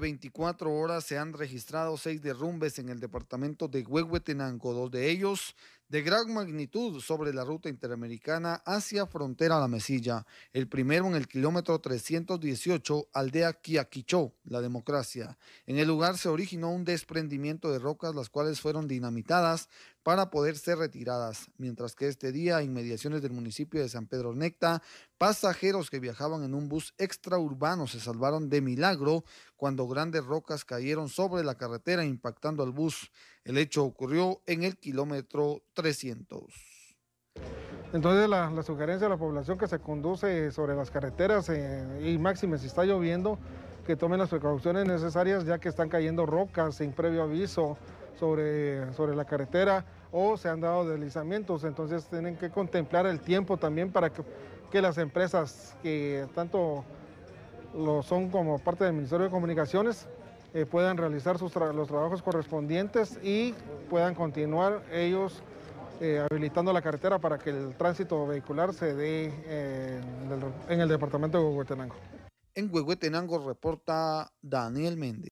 24 horas se han registrado 6 derrumbes en el departamento de Huehuetenango, 2 de ellos de gran magnitud sobre la ruta interamericana hacia frontera La Mesilla. El primero en el kilómetro 318, aldea Quiaquichó, La Democracia. En el lugar se originó un desprendimiento de rocas, las cuales fueron dinamitadas para poder ser retiradas, mientras que este día, inmediaciones del municipio de San Pedro Necta, pasajeros que viajaban en un bus extraurbano se salvaron de milagro cuando grandes rocas cayeron sobre la carretera impactando al bus. El hecho ocurrió en el kilómetro 300. Entonces la sugerencia de la población que se conduce sobre las carreteras y máxime si está lloviendo, que tomen las precauciones necesarias, ya que están cayendo rocas sin previo aviso sobre la carretera o se han dado deslizamientos. Entonces tienen que contemplar el tiempo también para que las empresas que tanto lo son como parte del Ministerio de Comunicaciones puedan realizar los trabajos correspondientes y puedan continuar ellos habilitando la carretera para que el tránsito vehicular se dé en el departamento de Huehuetenango. En Huehuetenango reporta Daniel Méndez.